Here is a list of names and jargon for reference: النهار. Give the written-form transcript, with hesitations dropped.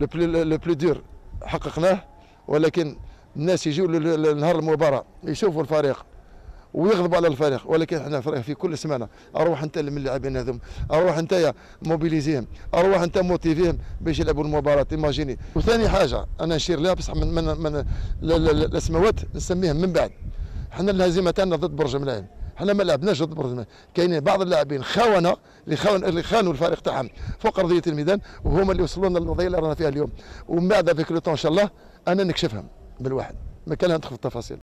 لو بلو دور حققناه، ولكن الناس يجوا لنهار المباراه يشوفوا الفريق ويغضبوا على الفريق، ولكن احنا فريق في كل سمانه اروح انت من اللاعبين هذم، اروح انت موبيليزيهم، اروح انت موتيفيهم باش يلعبوا المباراه ايماجيني. وثاني حاجه انا نشير لها بصح من الاسماوات نسميهم من بعد، احنا الهزيمه تاعنا ضد برج ملايين، احنا ما لعبناش ضد برج ملايين، كاينين بعض اللاعبين خونه اللي خانوا الفريق تاعهم فوق ارضيه الميدان، وهما اللي وصلونا للوضعيه اللي رانا فيها اليوم. ومن بعد فيك لو طون ان شاء الله انا نكشفهم بالواحد، ما كان ندخل في التفاصيل.